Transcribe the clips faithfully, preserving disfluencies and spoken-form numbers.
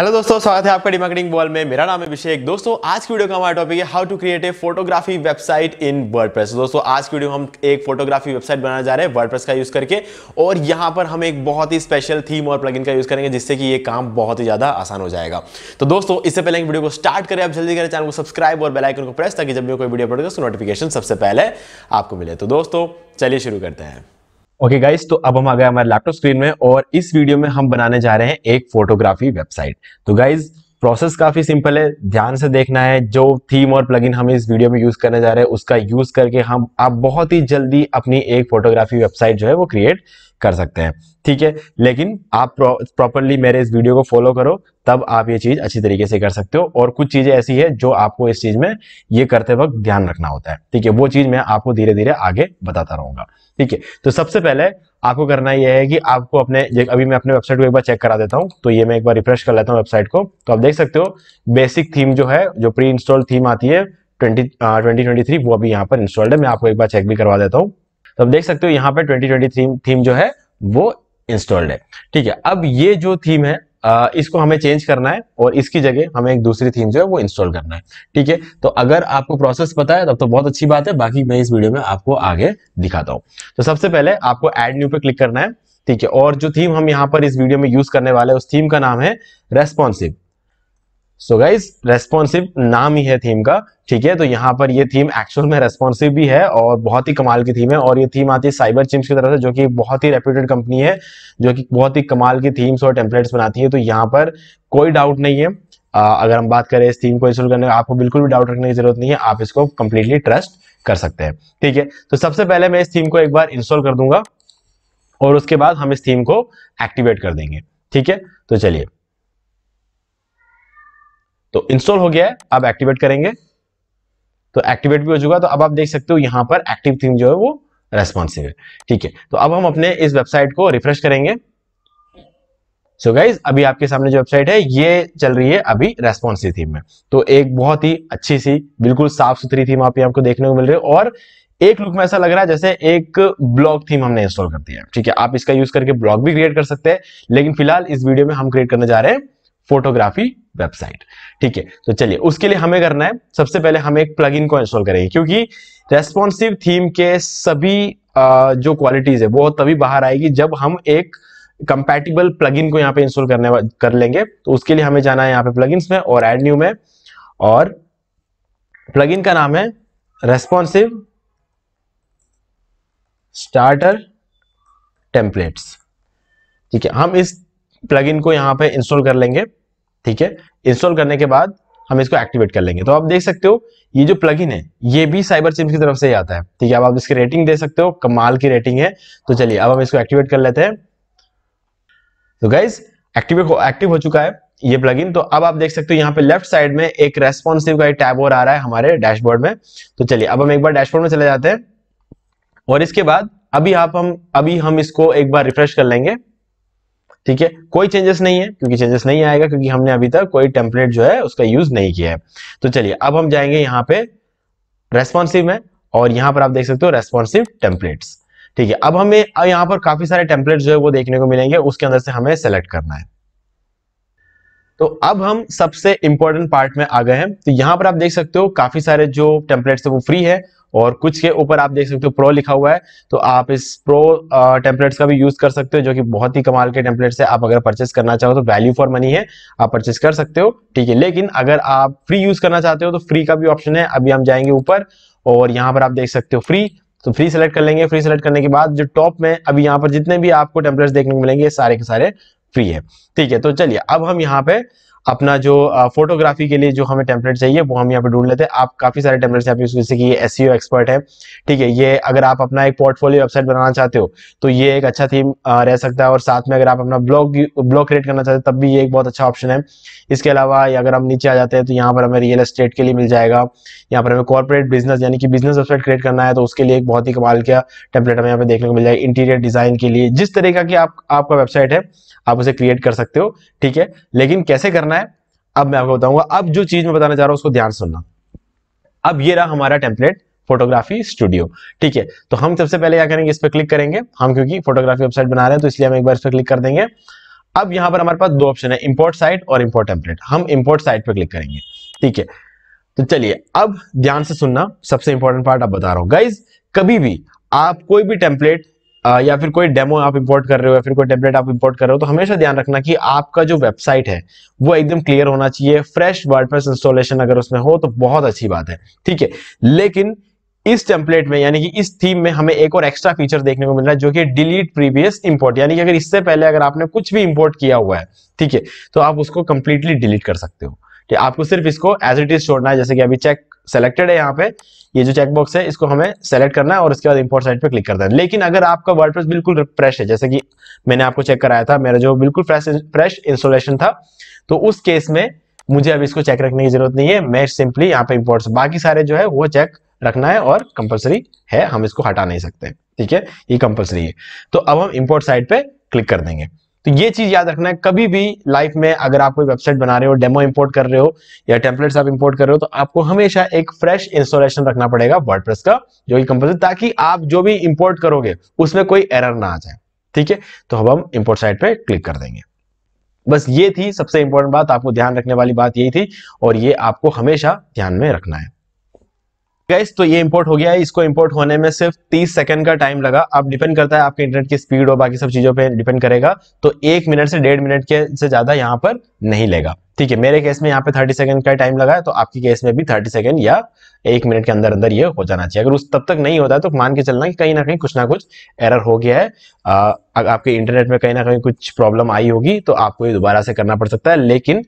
Hello दोस्तों, स्वागत है आपका डीमार्केटिंग वॉल में। मेरा नाम है अभिषेक। दोस्तों आज की वीडियो का हमारा टॉपिक है how to create a photography website in WordPress. दोस्तों आज की वीडियो हम एक फोटोग्राफी वेबसाइट बनाने जा रहे हैं वर्डप्रेस का यूज करके, और यहाँ पर हम एक बहुत ही स्पेशल थीम और प्लगइन का यूज करेंगे जिससे कि ये काम बहुत ही ज्यादा आसान हो जाएगा। तो दोस्तों इससे पहले वीडियो को स्टार्ट करें, आप जल्दी करें चैनल को सब्सक्राइब और बेल आइकन को प्रेस, ताकि जब भी कोई वीडियो अपलोड करें तो नोटिफिकेशन सबसे पहले आपको मिले। तो दोस्तों चलिए शुरू करते हैं। ओके okay गाइस, तो अब हम आ गए हमारे लैपटॉप स्क्रीन में और इस वीडियो में हम बनाने जा रहे हैं एक फोटोग्राफी वेबसाइट। तो गाइस प्रोसेस काफी सिंपल है, ध्यान से देखना है। जो थीम और प्लगइन हम इस वीडियो में यूज करने जा रहे हैं उसका यूज करके हम आप बहुत ही जल्दी अपनी एक फोटोग्राफी वेबसाइट जो है वो क्रिएट कर सकते हैं, ठीक है। लेकिन आप प्रॉपरली मेरे इस वीडियो को फॉलो करो, तब आप ये चीज अच्छी तरीके से कर सकते हो। और कुछ चीजें ऐसी है जो आपको इस चीज में ये करते वक्त ध्यान रखना होता है, ठीक है। वो चीज मैं आपको धीरे धीरे आगे बताता रहूंगा, ठीक है। तो सबसे पहले आपको करना यह है कि आपको अपने, अभी मैं अपने वेबसाइट को एक बार चेक करा देता हूं। तो ये मैं एक बार रिफ्रेश कर लेता हूँ वेबसाइट को। तो आप देख सकते हो बेसिक थीम जो है, जो प्री इंस्टॉल थीम आती है ट्वेंटी ट्वेंटी थ्री, वो अभी यहाँ पर इंस्टॉल्ड है। मैं आपको एक बार चेक भी करवा देता हूँ। तो आप देख सकते हो यहाँ पर ट्वेंटी ट्वेंटी थ्री थीम जो है वो इंस्टॉल्ड है, ठीक है। अब ये जो थीम है आ, इसको हमें चेंज करना है और इसकी जगह हमें एक दूसरी थीम जो है वो इंस्टॉल करना है, ठीक है। तो अगर आपको प्रोसेस पता है तब तो बहुत अच्छी बात है, बाकी मैं इस वीडियो में आपको आगे दिखाता हूँ। तो सबसे पहले आपको ऐड न्यू पे क्लिक करना है, ठीक है। और जो थीम हम यहाँ पर इस वीडियो में यूज करने वाले हैं उस थीम का नाम है रेस्पॉन्सिव। सो गाइज रेस्पॉन्सिव नाम ही है थीम का, ठीक है। तो यहाँ पर ये थीम एक्चुअल में रेस्पॉन्सिव भी है और बहुत ही कमाल की थीम है। और ये थीम आती है साइबर चिम्प्स की तरफ से, जो कि बहुत ही रेप्यूटेड कंपनी है, जो कि बहुत ही कमाल की थीम्स और टेम्पलेट्स बनाती है। तो यहाँ पर कोई डाउट नहीं है। आ, अगर हम बात करें इस थीम को इंस्टॉल करने, आपको बिल्कुल भी डाउट रखने की जरूरत नहीं है। आप इसको कंप्लीटली ट्रस्ट कर सकते हैं, ठीक है। तो सबसे पहले मैं इस थीम को एक बार इंस्टॉल कर दूंगा और उसके बाद हम इस थीम को एक्टिवेट कर देंगे, ठीक है। तो चलिए, तो इंस्टॉल हो गया है, अब एक्टिवेट करेंगे। तो एक्टिवेट भी हो चुका। तो अब आप देख सकते हो यहाँ पर एक्टिव थीम जो है वो रेस्पॉन्सिव है, ठीक है। तो अब हम अपने इस वेबसाइट को रिफ्रेश करेंगे। सो गाइज अभी आपके सामने जो वेबसाइट है ये चल रही है अभी रेस्पॉन्सिव थीम में। तो एक बहुत ही अच्छी सी, बिल्कुल साफ सुथरी थीम आप आपको देखने को मिल रही है और एक लुक में ऐसा लग रहा है जैसे एक ब्लॉग थीम हमने इंस्टॉल कर दिया है, ठीक है। आप इसका यूज करके ब्लॉग भी क्रिएट कर सकते हैं, लेकिन फिलहाल इस वीडियो में हम क्रिएट करने जा रहे हैं फोटोग्राफी वेबसाइट, ठीक है। तो चलिए उसके लिए हमें करना है, सबसे पहले हम एक प्लगइन को इंस्टॉल करेंगे, क्योंकि रेस्पॉन्सिव थीम के सभी जो क्वालिटीज है वो तभी बाहर आएगी जब हम एक कंपैटिबल प्लगइन को यहाँ पे इंस्टॉल करने कर लेंगे। तो उसके लिए हमें जाना है यहाँ पे प्लगइन्स में और ऐड न्यू में, और प्लगइन का नाम है रेस्पॉन्सिव स्टार्टर टेम्पलेट्स, ठीक है। हम इस प्लगइन को यहाँ पे इंस्टॉल कर लेंगे, ठीक है। इंस्टॉल करने के बाद हम इसको एक्टिवेट कर लेंगे। तो आप देख सकते हो ये जो प्लगइन है ये भी साइबर चिम्प्स की तरफ से ही आता है, ठीक है। अब आप इसकी रेटिंग दे सकते हो, कमाल की रेटिंग है। तो चलिए अब हम इसको एक्टिवेट कर लेते हैं। तो गाइज एक्टिवेट हो एक्टिव हो चुका है ये प्लगइन। तो अब आप देख सकते हो यहाँ पे लेफ्ट साइड में एक रेस्पॉन्सिव का टैब और आ रहा है हमारे डैशबोर्ड में। तो चलिए अब हम एक बार डैशबोर्ड में चले जाते हैं और इसके बाद अभी आप हम अभी हम इसको एक बार रिफ्रेश कर लेंगे, ठीक है। कोई चेंजेस नहीं है, क्योंकि चेंजेस नहीं आएगा क्योंकि हमने अभी तक कोई टेम्पलेट जो है उसका यूज नहीं किया है। तो चलिए अब हम जाएंगे यहाँ पे रेस्पॉन्सिव में और यहाँ पर आप देख सकते हो रेस्पॉन्सिव टेम्पलेट्स, ठीक है। अब हमें यहाँ पर काफी सारे टेम्पलेट जो है वो देखने को मिलेंगे, उसके अंदर से हमें सेलेक्ट करना है। तो अब हम सबसे इंपॉर्टेंट पार्ट में आ गए हैं। तो यहाँ पर आप देख सकते हो काफी सारे जो टेम्पलेट्स है वो फ्री है और कुछ के ऊपर आप देख सकते हो प्रो लिखा हुआ है। तो आप इस प्रो टेम्पलेट्स का भी यूज कर सकते हो, जो कि बहुत ही कमाल के टेम्पलेट्स है। आप अगर परचेस करना चाहो तो वैल्यू फॉर मनी है, आप परचेस कर सकते हो, ठीक है। लेकिन अगर आप फ्री यूज करना चाहते हो तो फ्री का भी ऑप्शन है। अभी हम जाएंगे ऊपर और यहाँ पर आप देख सकते हो फ्री, तो फ्री सेलेक्ट कर लेंगे। फ्री सेलेक्ट करने के बाद जो टॉप में अभी यहाँ पर जितने भी आपको टेम्पलेट्स देखने को मिलेंगे सारे के सारे फ्री है, ठीक है। तो चलिए अब हम यहाँ पे अपना जो फोटोग्राफी के लिए जो हमें टेम्पलेट चाहिए वो हम यहाँ पे ढूंढ लेते हैं। आप काफी सारे टेम्पलेट्स यहाँ पे, जैसे कि ये एसईओ एक्सपर्ट है, ठीक है। ये अगर आप अपना एक पोर्टफोलियो वेबसाइट बनाना चाहते हो तो ये एक अच्छा थीम रह सकता है, और साथ में अगर आप अपना ब्लॉग ब्लॉग क्रिएट करना चाहते हो तब भी ये एक बहुत अच्छा ऑप्शन है। इसके अलावा अगर हम नीचे आ जाते हैं तो यहाँ पर हमें रियल एस्टेट के लिए मिल जाएगा। यहाँ पर हमें कॉर्पोरेट बिजनेस यानी कि बिजनेस वेबसाइट क्रिएट करना है तो उसके लिए एक बहुत ही कमाल का टेम्पलेट हमें यहाँ पे देखने को मिल जाएगा। इंटीरियर डिजाइन के लिए, जिस तरीका की आप आपका वेबसाइट है आप उसे क्रिएट कर सकते हो, ठीक है। लेकिन कैसे करना है अब मैं आपको बताऊंगा। अब जो चीज मैं बताने जा रहा हूं उसको ध्यान सुनना। अब ये रहा हमारा टेम्पलेट फोटोग्राफी स्टूडियो, ठीक है। तो हम सबसे पहले क्या करेंगे, इस पर क्लिक करेंगे हम, क्योंकि फोटोग्राफी वेबसाइट बना रहे हैं तो इसलिए हम एक बार इस पर क्लिक कर देंगे। अब यहां पर हमारे पास दो ऑप्शन है, इंपोर्ट साइट और इंपोर्ट टेम्पलेट। हम इंपोर्ट साइट पर क्लिक करेंगे, ठीक है। तो चलिए अब ध्यान से सुनना, सबसे इंपॉर्टेंट पार्ट आप बता रहा हूं गाइज। कभी भी आप कोई भी टेम्पलेट या फिर कोई डेमो आप इंपोर्ट कर रहे हो या फिर कोई टेम्पलेट आप इंपोर्ट कर रहे हो तो हमेशा ध्यान रखना कि आपका जो वेबसाइट है वो एकदम क्लियर होना चाहिए। फ्रेश वर्डप्रेस इंस्टॉलेशन अगर उसमें हो तो बहुत अच्छी बात है, ठीक है। लेकिन इस टेम्पलेट में यानी कि इस थीम में हमें एक और एक्स्ट्रा फीचर देखने को मिल रहा है जो कि डिलीट प्रीवियस इंपोर्ट, यानी कि अगर इससे पहले अगर आपने कुछ भी इंपोर्ट किया हुआ है, ठीक है, तो आप उसको कंप्लीटली डिलीट कर सकते हो। ठीक है, आपको सिर्फ इसको एज इट इज छोड़ना है। जैसे कि अभी चेक सेलेक्टेड है, यहाँ पे ये जो चेकबॉक्स है इसको हमें सेलेक्ट करना है और उसके बाद इंपोर्ट साइट पे क्लिक करना है। लेकिन अगर आपका वर्डप्रेस बिल्कुल फ्रेश है, जैसे कि मैंने आपको चेक कराया था, मेरा जो बिल्कुल फ्रेश फ्रेश इंस्टॉलेशन था, तो उस केस में मुझे अब इसको चेक रखने की जरूरत नहीं है। मैं सिंपली यहाँ पे इंपोर्ट, बाकी सारे जो है वो चेक रखना है और कंपलसरी है, हम इसको हटा नहीं सकते, ठीक है, ये कंपलसरी है। तो अब हम इंपोर्ट साइट पे क्लिक कर देंगे। तो ये चीज याद रखना है, कभी भी लाइफ में अगर आप कोई वेबसाइट बना रहे हो, डेमो इंपोर्ट कर रहे हो या टेम्पलेट्स आप इंपोर्ट कर रहे हो, तो आपको हमेशा एक फ्रेश इंस्टॉलेशन रखना पड़ेगा वर्डप्रेस का, जो कि कंपलसरी, ताकि आप जो भी इंपोर्ट करोगे उसमें कोई एरर ना आ जाए, ठीक है। तो अब हम इंपोर्ट साइट पे क्लिक कर देंगे। बस ये थी सबसे इंपॉर्टेंट बात, आपको ध्यान रखने वाली बात यही थी और ये आपको हमेशा ध्यान में रखना है गाइस। तो ये इंपोर्ट हो गया है, इसको इंपोर्ट होने में सिर्फ तीस सेकंड का टाइम लगा। अब डिपेंड करता है आपके इंटरनेट की स्पीड और बाकी सब चीजों पे डिपेंड करेगा, तो एक मिनट से डेढ़ मिनट के से ज्यादा यहाँ पर नहीं लेगा, ठीक है। मेरे केस में यहाँ पे तीस सेकंड का टाइम लगा है, तो आपके केस में भी तीस सेकंड या एक मिनट के अंदर अंदर ये हो जाना चाहिए। अगर उस तब तक नहीं होता तो मान के चलना कि कहीं ना कहीं कुछ ना कुछ एरर हो गया है, आ, आपके इंटरनेट में कहीं ना कहीं कुछ प्रॉब्लम आई होगी, तो आपको ये दोबारा से करना पड़ सकता है, लेकिन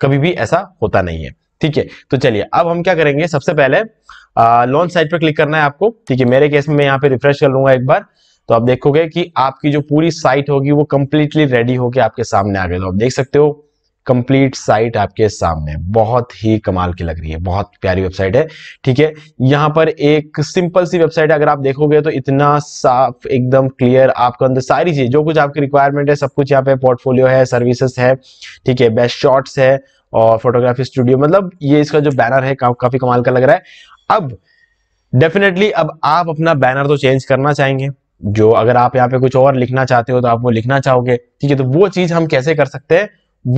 कभी भी ऐसा होता नहीं है, ठीक है। तो चलिए अब हम क्या करेंगे, सबसे पहले लॉन्च साइट पर क्लिक करना है आपको, ठीक है। मेरे केस में मैं यहाँ पे रिफ्रेश कर लूंगा एक बार, तो आप देखोगे कि आपकी जो पूरी साइट होगी वो कंप्लीटली रेडी होके आपके सामने आ गई। तो आप देख सकते हो कंप्लीट साइट आपके सामने, बहुत ही कमाल की लग रही है, बहुत प्यारी वेबसाइट है, ठीक है। यहाँ पर एक सिंपल सी वेबसाइट, अगर आप देखोगे तो इतना साफ एकदम क्लियर, आपके अंदर सारी चीज जो कुछ आपकी रिक्वायरमेंट है सब कुछ यहाँ पे, पोर्टफोलियो है, सर्विसेज है, ठीक है, बेस्ट शॉट्स है और फोटोग्राफी स्टूडियो, मतलब ये इसका जो बैनर है का, काफी कमाल का लग रहा है। अब डेफिनेटली अब आप अपना बैनर तो चेंज करना चाहेंगे, जो अगर आप यहाँ पे कुछ और लिखना चाहते हो तो आप वो लिखना चाहोगे, ठीक है। तो वो चीज हम कैसे कर सकते हैं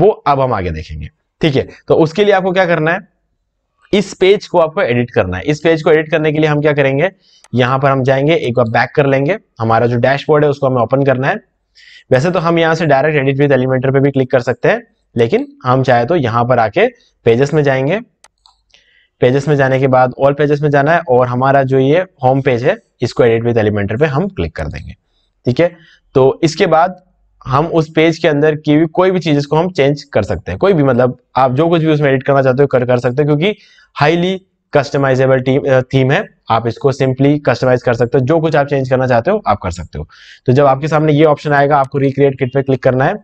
वो अब हम आगे देखेंगे, ठीक है। तो उसके लिए आपको क्या करना है, इस पेज को आपको एडिट करना है। इस पेज को एडिट करने के लिए हम क्या करेंगे, यहाँ पर हम जाएंगे, एक बार बैक कर लेंगे, हमारा जो डैशबोर्ड है उसको हमें ओपन करना है। वैसे तो हम यहाँ से डायरेक्ट एडिट विद एलिमेंटर पे भी क्लिक कर सकते हैं, लेकिन हम चाहे तो यहाँ पर आके पेजेस में जाएंगे। पेजेस में जाने के बाद ऑल पेजेस में जाना है और हमारा जो ये होम पेज है इसको एडिट विद एलिमेंटर पे हम क्लिक कर देंगे, ठीक है। तो इसके बाद हम उस पेज के अंदर की भी कोई भी चीज इसको हम चेंज कर सकते हैं, कोई भी, मतलब आप जो कुछ भी उसमें एडिट करना चाहते हो कर कर सकते हो, क्योंकि हाईली कस्टमाइजेबल थीम है, आप इसको सिंपली कस्टमाइज कर सकते हो, जो कुछ आप चेंज करना चाहते हो आप कर सकते हो। तो जब आपके सामने ये ऑप्शन आएगा आपको रिक्रिएट किट पे क्लिक करना है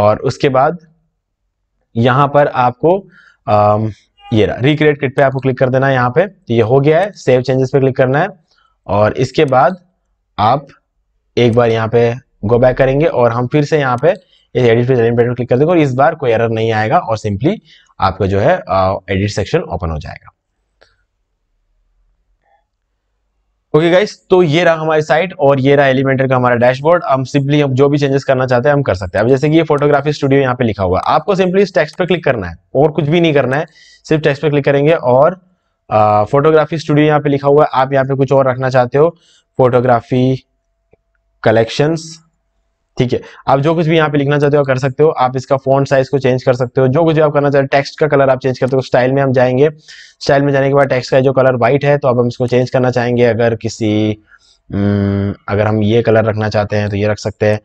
और उसके बाद यहाँ पर आपको आ, ये रिक्रिएट किट पे आपको क्लिक कर देना है। यहाँ पे ये हो गया है, सेव चेंजेस पे क्लिक करना है और इसके बाद आप एक बार यहाँ पे गो बैक करेंगे और हम फिर से यहाँ पे एडिट विद एलिमेंटर क्लिक कर देंगे और इस बार कोई एरर नहीं आएगा और सिंपली आपका जो है एडिट सेक्शन ओपन हो जाएगा। ओके गाइस, तो ये रहा हमारी साइट और ये रहा एलिमेंटर का हमारा डैशबोर्ड। हम सिंपली हम जो भी चेंजेस करना चाहते हैं हम कर सकते हैं। अब जैसे कि ये फोटोग्राफी स्टूडियो यहाँ पे लिखा हुआ है, आपको सिंपली इस टेक्स्ट पे क्लिक करना है और कुछ भी नहीं करना है, सिर्फ टेक्स्ट पे क्लिक करेंगे और फोटोग्राफी स्टूडियो यहाँ पे लिखा हुआ है। आप यहाँ पे कुछ और रखना चाहते हो, फोटोग्राफी कलेक्शंस, ठीक है। आप जो कुछ भी यहाँ पे लिखना चाहते हो कर सकते हो, आप इसका फॉन्ट साइज को चेंज कर सकते हो, जो कुछ भी आप करना चाहते हो, टेक्स्ट का कलर आप चेंज करते हो। स्टाइल में हम जाएंगे, स्टाइल में जाने के बाद टेक्स्ट का जो कलर वाइट है, तो अब हम इसको चेंज करना चाहेंगे। अगर किसी न, अगर हम ये कलर रखना चाहते हैं तो ये रख सकते हैं,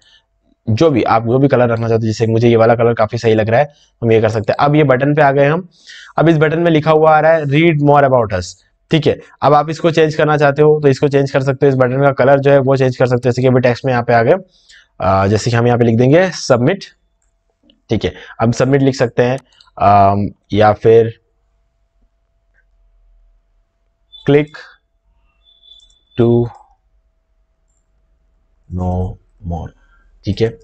जो भी आप जो भी कलर रखना चाहते हो, जैसे मुझे ये वाला कलर काफी सही लग रहा है, हम ये कर सकते हैं। अब ये बटन पे आ गए हम, अब इस बटन में लिखा हुआ आ रहा है रीड मोर अबाउट अस, ठीक है। अब आप इसको चेंज करना चाहते हो तो इसको चेंज कर सकते हो, इस बटन का कलर जो है वो चेंज कर सकते हो। जैसे कि अभी टेक्स्ट में यहाँ पे आ गए, Uh, जैसे कि हम यहाँ पे लिख देंगे सबमिट, ठीक है। अब सबमिट लिख सकते हैं uh, या फिर क्लिक टू नो मोर, ठीक है,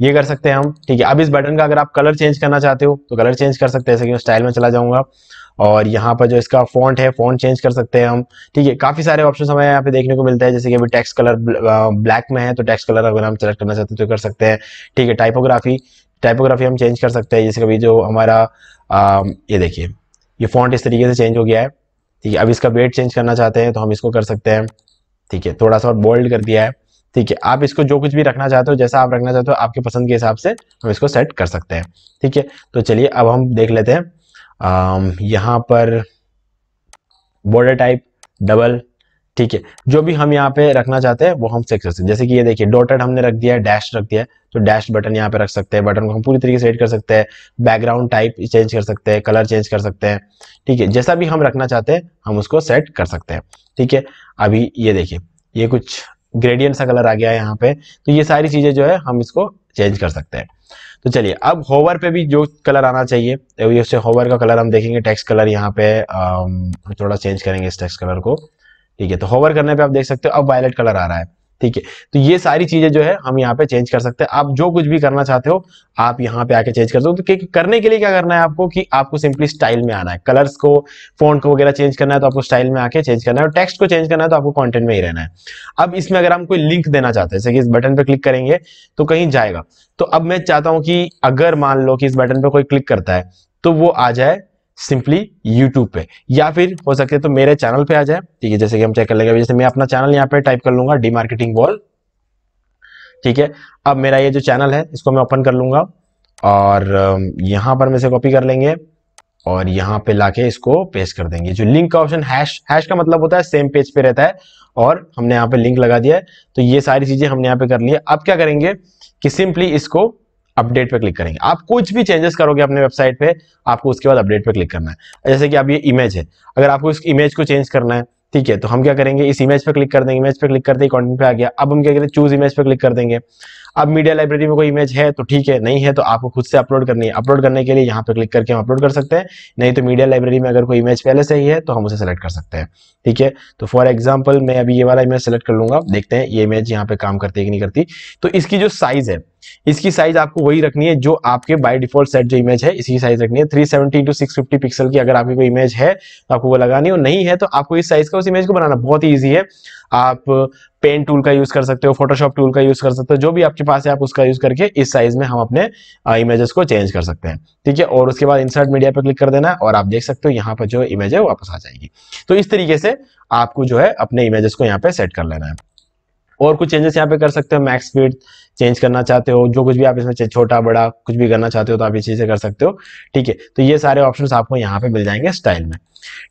ये कर सकते हैं हम, ठीक है। अब इस बटन का अगर आप कलर चेंज करना चाहते हो तो कलर चेंज कर सकते हैं, जैसे कि मैं स्टाइल में चला जाऊंगा और यहाँ पर जो इसका फॉन्ट है फॉन्ट चेंज कर सकते हैं हम, ठीक है। काफी सारे ऑप्शन हमें यहाँ पे देखने को मिलते हैं, जैसे कि अभी टेक्स्ट कलर ब्लैक में है तो टेक्स्ट कलर अगर हम सेलेक्ट करना चाहते हैं तो कर सकते हैं, ठीक है। टाइपोग्राफी टाइपोग्राफी हम चेंज कर सकते हैं, जैसे कभी जो हमारा आ, ये देखिए ये फॉन्ट इस तरीके से चेंज हो गया है, ठीक है। अब इसका वेट चेंज करना चाहते हैं तो हम इसको कर सकते हैं, ठीक है। थोड़ा सा और बोल्ड कर दिया है, ठीक है। आप इसको जो कुछ भी रखना चाहते हो, जैसा आप रखना चाहते हो, आपके पसंद के हिसाब से हम इसको सेट कर सकते हैं, ठीक है। तो चलिए अब हम देख लेते हैं आम, यहाँ पर बॉर्डर टाइप डबल, ठीक है। जो भी हम यहाँ पे रखना चाहते हैं वो हम सेट कर सकते हैं, जैसे कि ये देखिए डॉटेड हमने रख दिया है, डैश रख दिया है तो डैश बटन यहाँ पे रख सकते हैं। बटन को हम पूरी तरीके से सेट कर सकते हैं, बैकग्राउंड टाइप चेंज कर सकते हैं, कलर चेंज कर सकते हैं, ठीक है। जैसा भी हम रखना चाहते हैं हम उसको सेट कर सकते हैं, ठीक है। अभी ये देखिए ये कुछ ग्रेडियंट सा कलर आ गया है यहाँ पे, तो ये सारी चीजें जो है हम इसको चेंज कर सकते हैं। तो चलिए अब होवर पे भी जो कलर आना चाहिए तो ये उससे होवर का कलर हम देखेंगे, टेक्स्ट कलर यहाँ पे थोड़ा चेंज करेंगे इस टेक्स्ट कलर को, ठीक है। तो होवर करने पे आप देख सकते हो अब वायलेट कलर आ रहा है, ठीक है। तो ये सारी चीजें जो है हम यहाँ पे चेंज कर सकते हैं। आप जो कुछ भी करना चाहते हो आप यहाँ पे आके चेंज कर सकते हो। तो करने के लिए क्या करना है आपको कि आपको सिंपली स्टाइल में आना है, कलर्स को फॉन्ट को वगैरह चेंज करना है तो आपको स्टाइल में आके चेंज करना है, और टेक्स्ट को चेंज करना है तो आपको कंटेंट में ही रहना है। अब इसमें अगर हम कोई लिंक देना चाहते हैं, जैसे कि इस बटन पर क्लिक करेंगे तो कहीं जाएगा, तो अब मैं चाहता हूँ कि अगर मान लो कि इस बटन पर कोई क्लिक करता है तो वो आ जाए सिंपली यूट्यूब पे, या फिर हो सके है तो मेरे चैनल पे आ जाए, ठीक है। जैसे कि हम चेक कर लेंगे, जैसे मैं अपना चैनल यहाँ पे टाइप कर लूंगा डीमार्केटिंग वॉल, ठीक है। अब मेरा ये जो चैनल है इसको मैं ओपन कर लूंगा और यहाँ पर मैं से कॉपी कर लेंगे और यहाँ पे लाके इसको पेस्ट कर देंगे। जो लिंक का ऑप्शन हैश हैश का मतलब होता है सेम पेज पे रहता है, और हमने यहाँ पे लिंक लगा दिया है। तो ये सारी चीजें हमने यहाँ पे कर ली है। अब क्या करेंगे कि सिंपली इसको अपडेट पे क्लिक करेंगे। आप कुछ भी चेंजेस करोगे अपने वेबसाइट पे आपको उसके बाद अपडेट पे क्लिक करना है। जैसे कि अब ये इमेज है, अगर आपको इस इमेज को चेंज करना है, ठीक है, तो हम क्या करेंगे इस इमेज पे क्लिक कर देंगे। इमेज पे क्लिक करते ही कंटेंट पे आ गया। अब हम क्या करेंगे चूज इमेज पे क्लिक कर देंगे। अब मीडिया लाइब्रेरी में कोई इमेज है तो ठीक है, नहीं है तो आपको खुद से अपलोड करनी है। अपलोड करने के लिए यहाँ पे क्लिक करके हम अपलोड कर सकते हैं, नहीं तो मीडिया लाइब्रेरी में अगर कोई इमेज पहले से ही है तो हम उसे सेलेक्ट कर सकते हैं, ठीक है। तो फॉर एग्जाम्पल मैं अभी ये वाला इमेज सेलेक्ट कर लूंगा, देखते हैं ये इमेज यहाँ पे काम करती है कि नहीं करती। तो इसकी जो साइज है इसकी साइज आपको वही रखनी है जो आपके बाय डिफॉल्ट सेट जो इमेज है इसकी साइज रखनी है। Three seventy into six fifty pixel की अगर आपकी कोई इमेज है तो आपको वो लगानी, और नहीं है तो आपको इस साइज का उस इमेज को बनाना बहुत ईजी है। आप पेन टूल का यूज कर सकते हो, फोटोशॉप टूल का यूज कर सकते हो, जो भी आपके पास है आप उसका यूज करके इस साइज में हम अपने इमेजेस को चेंज कर सकते हैं, ठीक है। और उसके बाद इंसर्ट मीडिया पर क्लिक कर देना और आप देख सकते हो यहाँ पर जो इमेज है वापस आ जाएगी। तो इस तरीके से आपको जो है अपने इमेजेस को यहाँ पे सेट कर लेना है। और कुछ चेंजेस यहाँ पे कर सकते हो, मैक्स स्पीड चेंज करना चाहते हो, जो कुछ भी आप इसमें छोटा बड़ा कुछ भी करना चाहते हो तो आप ये चीजें कर सकते हो, ठीक है। तो ये सारे ऑप्शंस आपको यहाँ पे मिल जाएंगे स्टाइल में,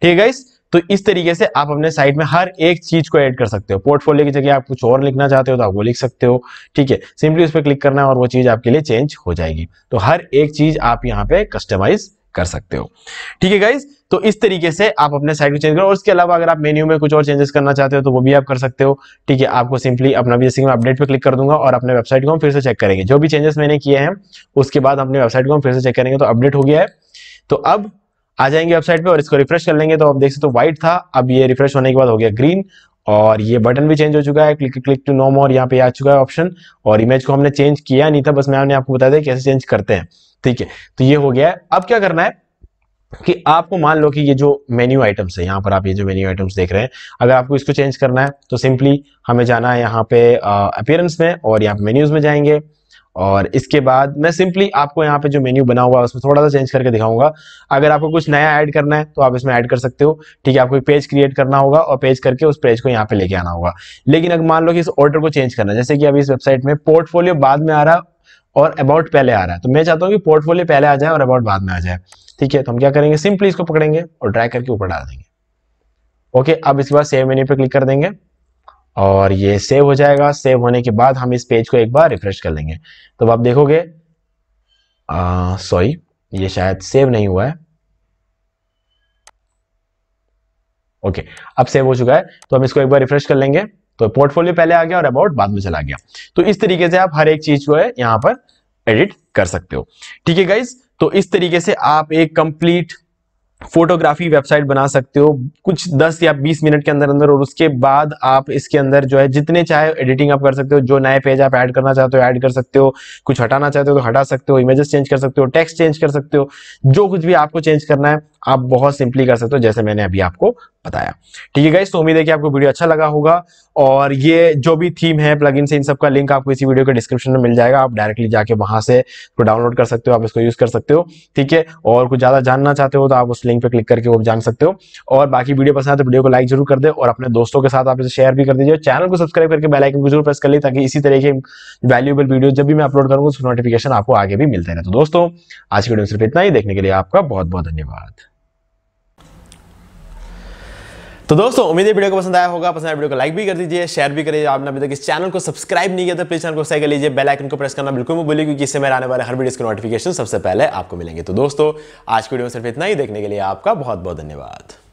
ठीक है गाइस। तो इस तरीके से आप अपने साइट में हर एक चीज को ऐड कर सकते हो। पोर्टफोलियो की जगह आप कुछ और लिखना चाहते हो तो आप वो लिख सकते हो, ठीक है। सिंपली उस पर क्लिक करना है और वो चीज आपके लिए चेंज हो जाएगी। तो हर एक चीज आप यहाँ पे कस्टमाइज कर सकते हो, ठीक है गाइज। तो इस तरीके से आप अपने साइट को चेंज करो। और इसके अलावा अगर आप मेन्यू में कुछ और चेंजेस करना चाहते हो तो वो भी आप कर सकते हो, ठीक है। आपको सिंपली अपना भी, जैसे कि मैं अपडेट पे क्लिक कर दूंगा और अपने वेबसाइट को हम फिर से चेक करेंगे, जो भी चेंजेस मैंने किए हैं उसके बाद अपने वेबसाइट को हम फिर से चेक करेंगे। तो अपडेट हो गया है, तो अब आ जाएंगे वेबसाइट पे और इसको रिफ्रेश कर लेंगे। तो आप देख सकते हो व्हाइट था, अब ये रिफ्रेश होने के बाद हो गया ग्रीन, और ये बटन भी चेंज हो चुका है, click click to know more यहाँ पे आ चुका है ऑप्शन। और इमेज को हमने चेंज किया नहीं था, बस मैंने आपको बता दिया कैसे चेंज करते हैं, ठीक है। तो ये हो गया है। अब क्या करना है कि आपको मान लो कि ये जो मेन्यू आइटम्स है, यहाँ पर आप ये जो मेन्यू आइटम्स देख रहे हैं, अगर आपको इसको चेंज करना है तो सिंपली हमें जाना है यहाँ पे अपीयरेंस में और यहाँ पे मेन्यूज में जाएंगे। और इसके बाद मैं सिंपली आपको यहाँ पे जो मेन्यू बना हुआ है उसमें थोड़ा सा चेंज करके दिखाऊंगा। अगर आपको कुछ नया ऐड करना है तो आप इसमें ऐड कर सकते हो, ठीक है। आपको एक पेज क्रिएट करना होगा और पेज करके उस पेज को यहाँ पे लेके आना होगा। लेकिन अगर मान लो कि इस ऑर्डर को चेंज करना है, जैसे कि अभी इस वेबसाइट में पोर्टफोलियो बाद में आ रहा और अबाउट पहले आ रहा है, तो मैं चाहता हूँ कि पोर्टफोलियो पहले आ जाए और अबाउट बाद में आ जाए, ठीक है। तो हम क्या करेंगे सिंपली इसको पकड़ेंगे और ड्रैग करके ऊपर डाल देंगे, ओके। अब इसके बाद सेव मेन्यू पे क्लिक कर देंगे और ये सेव हो जाएगा। सेव होने के बाद हम इस पेज को एक बार रिफ्रेश कर लेंगे तो आप देखोगे, सॉरी ये शायद सेव नहीं हुआ है, ओके अब सेव हो चुका है। तो हम इसको एक बार रिफ्रेश कर लेंगे तो पोर्टफोलियो पहले आ गया और अबाउट बाद में चला गया। तो इस तरीके से आप हर एक चीज को है यहाँ पर एडिट कर सकते हो, ठीक है गाइज। तो इस तरीके से आप एक कंप्लीट फोटोग्राफी वेबसाइट बना सकते हो कुछ दस या बीस मिनट के अंदर अंदर और उसके बाद आप इसके अंदर जो है जितने चाहे एडिटिंग आप कर सकते हो। जो नए पेज आप ऐड करना चाहते हो ऐड कर सकते हो, कुछ हटाना चाहते हो तो हटा सकते हो, इमेजेस चेंज कर सकते हो, टेक्स्ट चेंज कर सकते हो, जो कुछ भी आपको चेंज करना है आप बहुत सिंपली कर सकते हो जैसे मैंने अभी आपको बताया। ठीक है गाइस, तो उम्मीद है कि आपको वीडियो अच्छा लगा होगा और ये जो भी थीम है प्लगइन से इन सब का लिंक आपको इसी वीडियो के डिस्क्रिप्शन में मिल जाएगा। आप डायरेक्टली जाके वहां से इसको डाउनलोड कर सकते हो, आप इसको यूज कर सकते हो। ठीक है, और कुछ ज्यादा जानना चाहते हो तो आप उस लिंक पर क्लिक करके वो जान सकते हो। और बाकी वीडियो पसंद आए तो वीडियो को लाइक जरूर कर दे और अपने दोस्तों के साथ आप इसे शेयर भी कर दीजिए। चैनल को सब्सक्राइब करके बेल आइकन को जरूर प्रेस कर ली ताकि इसी तरह के वैल्यूएबल वीडियो जब भी मैं अपलोड करूंगा उसका नोटिफिकेशन आपको आगे भी मिलते रहे। तो दोस्तों आज की वीडियो सिर्फ इतना ही, देखने के लिए आपका बहुत बहुत धन्यवाद। तो दोस्तों उम्मीद है वीडियो को पसंद आया होगा, पसंद आया वीडियो को लाइक भी कर दीजिए, शेयर भी करिए। आपने अभी तक इस चैनल को सब्सक्राइब नहीं किया था प्लीज चैनल को सब्सक्राइब कर लीजिए, बेल आइकन को प्रेस करना बिल्कुल मत भूलिए क्योंकि इससे मेरे आने वाले हर वीडियो के नोटिफिकेशन सबसे पहले आपको मिलेंगे। तो दोस्तों आज की वीडियो में सिर्फ इतना ही, देखने के लिए आपका बहुत बहुत धन्यवाद।